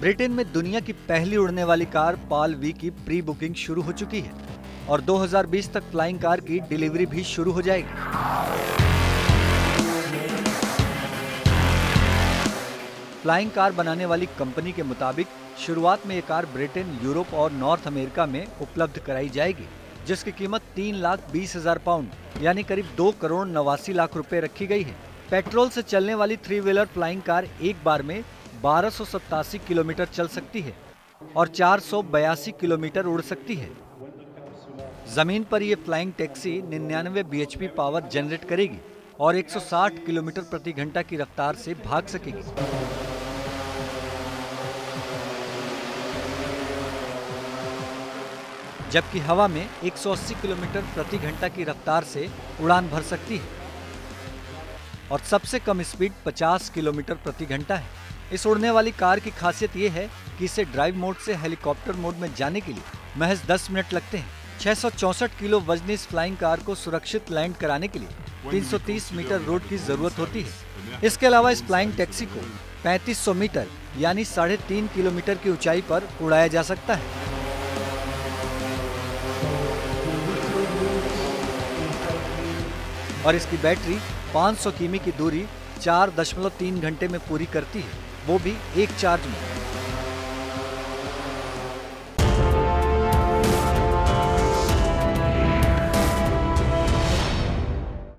Britain में दुनिया की पहली उड़ने वाली कार पाल वी की प्री बुकिंग शुरू हो चुकी है और 2020 तक फ्लाइंग कार की डिलीवरी भी शुरू हो जाएगी। फ्लाइंग कार बनाने वाली कंपनी के मुताबिक शुरुआत में ये कार ब्रिटेन, यूरोप और नॉर्थ अमेरिका में उपलब्ध कराई जाएगी, जिसकी कीमत 3,20,000 पाउंड यानी करीब 2,89,00,000 रुपए रखी गई है। पेट्रोल से चलने वाली थ्री व्हीलर फ्लाइंग कार एक बार में 1287 किलोमीटर चल सकती है और 482 किलोमीटर उड़ सकती है। जमीन पर यह flying taxi 99 bhp power generate करेगी और 160 किलोमीटर प्रति घंटा की रफ्तार से भाग सकेगी। जबकि हवा में 180 किलोमीटर प्रति घंटा की रफ्तार से उड़ान भर सकती है और सबसे कम स्पीड 50 किलोमीटर प्रति घंटा है। इस उड़ने वाली कार की खासियत ये है कि इसे ड्राइव मोड से हेलीकॉप्टर मोड में जाने के लिए महज 10 मिनट लगते हैं। 664 किलो वजनी इस फ्लाइंग कार को सुरक्षित लैंड कराने के लिए 330 मीटर रोड की जरूरत होती है। इसके अलावा इस फ्लाइंग टैक्सी को 3500 मीटर यानी 3.5 किलोमीटर की ऊंचाई पर उड़ाया जा सकता है। और इसकी बैटरी 500 किमी की दूरी 4.3 घंटे में पूरी करती है, वो भी एक चार्ज में।